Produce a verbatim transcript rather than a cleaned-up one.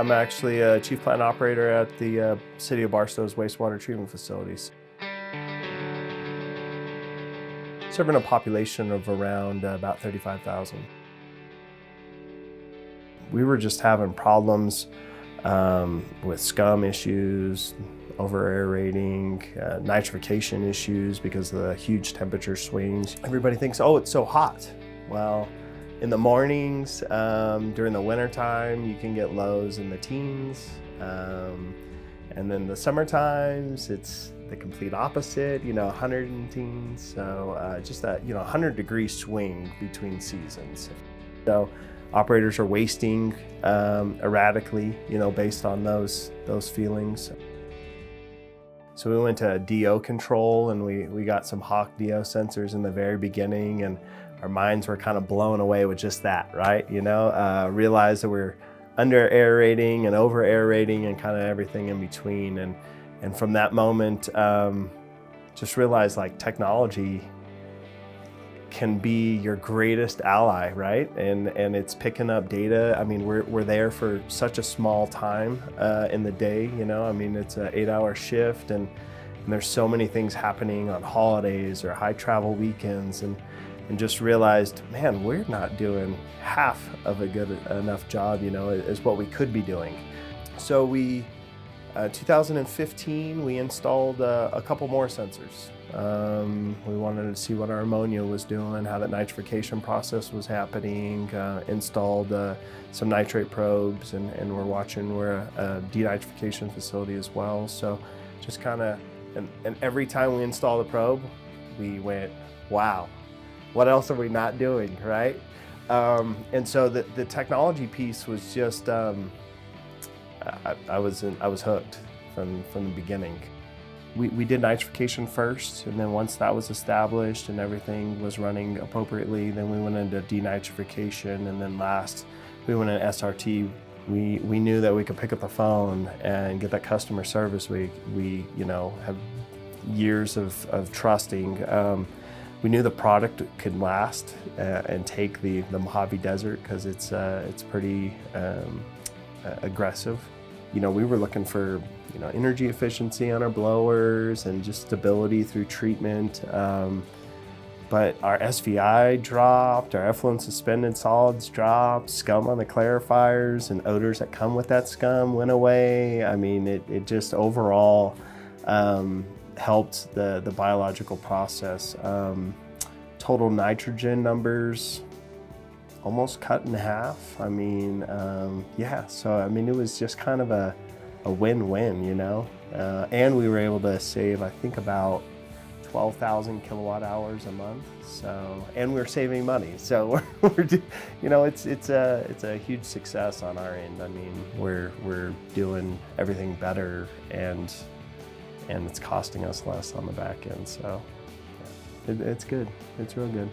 I'm actually a Chief Plant Operator at the uh, City of Barstow's wastewater treatment facilities. Serving a population of around uh, about thirty-five thousand. We were just having problems um, with scum issues, over-aerating, uh, nitrification issues because of the huge temperature swings. Everybody thinks, oh, it's so hot. Well, in the mornings, um, during the wintertime, you can get lows in the teens. Um, and then the summer times, it's the complete opposite, you know, one hundred and teens. So uh, just that, you know, one hundred degree swing between seasons. So operators are wasting um, erratically, you know, based on those, those feelings. So we went to D O control and we, we got some Hawk D O sensors in the very beginning, and our minds were kind of blown away with just that, right? You know, uh, realized that we're under aerating and over aerating and kind of everything in between. And, and from that moment, um, just realized like technology can be your greatest ally, right? And, and it's picking up data. I mean, we're, we're there for such a small time uh, in the day, you know? I mean, it's an eight hour shift, and, and there's so many things happening on holidays or high travel weekends, and, and just realized, man, we're not doing half of a good enough job, you know, as what we could be doing. So we, uh, two thousand fifteen, we installed uh, a couple more sensors. Um, we wanted to see what our ammonia was doing, how that nitrification process was happening, uh, installed uh, some nitrate probes, and, and we're watching, we're a, a denitrification facility as well. So just kind of, and, and every time we installed a probe, we went, wow, what else are we not doing, right? Um, and so the, the technology piece was just, um, I, I, was in, I was hooked from, from the beginning. We, we did nitrification first, and then once that was established and everything was running appropriately, then we went into denitrification, and then last, we went into S R T. We, we knew that we could pick up the phone and get that customer service we, we you know, have years of, of trusting. Um, we knew the product could last uh, and take the, the Mojave Desert, because it's, uh, it's pretty um, uh, aggressive. You know, we were looking for, you know, energy efficiency on our blowers and just stability through treatment. Um, but our S V I dropped, our effluent suspended solids dropped, scum on the clarifiers and odors that come with that scum went away. I mean, it, it just overall um, helped the, the biological process. Um, total nitrogen numbers almost cut in half. I mean, um, yeah, so I mean, it was just kind of a, a win-win, you know? Uh, and we were able to save, I think, about twelve thousand kilowatt hours a month. So, and we're saving money. So, we're, we're do, you know, it's, it's, a, it's a huge success on our end. I mean, we're, we're doing everything better, and, and it's costing us less on the back end. So, yeah. it, it's good. It's real good.